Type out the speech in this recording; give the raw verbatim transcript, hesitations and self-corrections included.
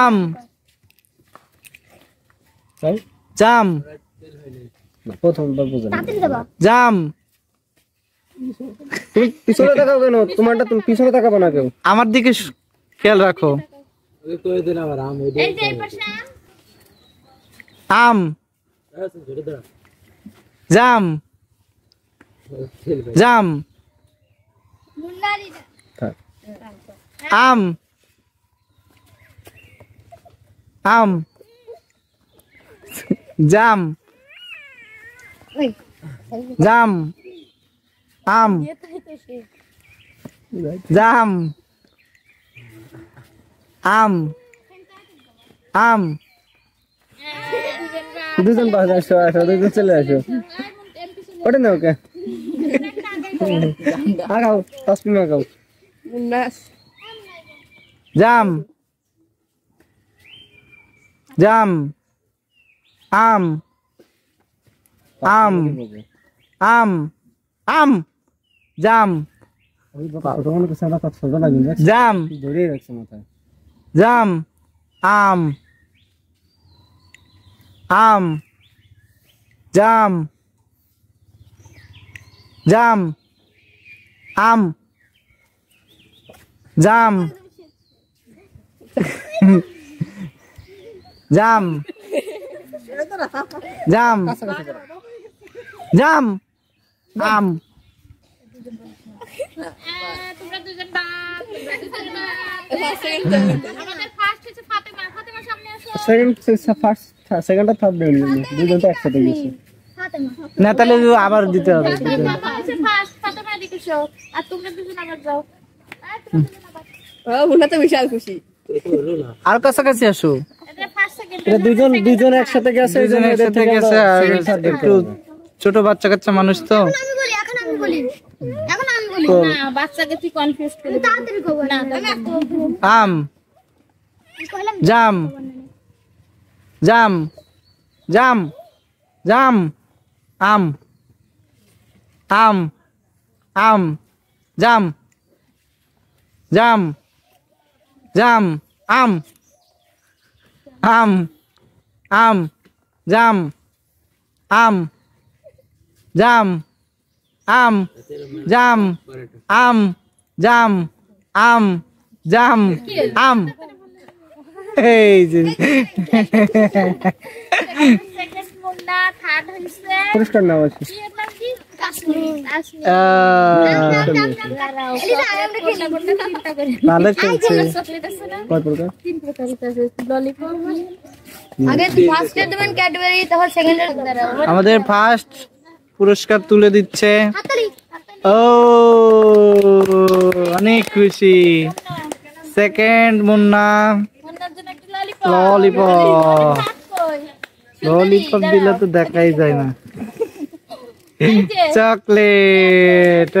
আম জাম জাম তুমি পিছনে তাকাও কেন? তোমারটা তুমি পিছনে তাকাবো না কেউ, আমার দিকে খেয়াল রাখো। আম জাম জাম আম আম জাম জাম আম জাম আম আম দুজন বাজে আসো, আসো দুজন চলে আসো, ওটা না ওকে আগাও, তসবিহ আগাও। জাম জাম আম আম আম আম জাম জাম জাম আম আম জাম জাম আম জাম জাম জাম জাম আম তোমরা দুজন বাপ তোমরা দুজন বাপ আমাদের ফার্স্ট হচ্ছে ফাতেমা, ফাতেমা সামনে আসো। সেকেন্ড হচ্ছে ফার্স্ট, সেকেন্ডটা থার্ড দেন দুজন তো একসাথে গেছে। ফাতেমা না তাহলে আবার দিতে হবে। ফার্স্ট ফাতেমা দিকে শো আর তোমরা দুজন আবার যাও। আর তোমরা দুজন আবার ও মুন্না তো বিশাল খুশি। আর কাছে কাছে আসো, এটা ফার্স্ট সেকেন্ড এটা দুজন দুজন একসাথে গেছে, দুজন একসাথে গেছে। আর একটু ছোট বাচ্চা কাচ্চা মানুষ তো বলি এখন আমি বলি না বাচ্চাকে তুই কনফিউজ করে তাড়াতাড়ি কব না আম জাম জাম জাম জাম আম আম আম জাম জাম জাম আম আম আম জাম আম জাম আম জাম আম জাম আম জাম আম এই যে সেকেন্ড মুন্না থার্ড হইছে। পুরস্কার নাও আছে কি এর নাম কি? কাশ্মীর কাশ্মীর আ এই যে আমরা কি না করতে চিন্তা করি ভালো চলছে। কত প্রকার? তিন প্রকার আছে ললিপপ। আগে ফার্স্ট এর দেন ক্যাডবেরি, তারপর সেকেন্ড এর দাও। আমাদের ফার্স্ট পুরস্কার তুলে দিচ্ছে। ও অনেক খুশি। সেকেন্ড মুন্না, মুন্নার জন্য একটা ললিপপ। ললিপপ দিলে তো দেখাই যায় না। চকলেট।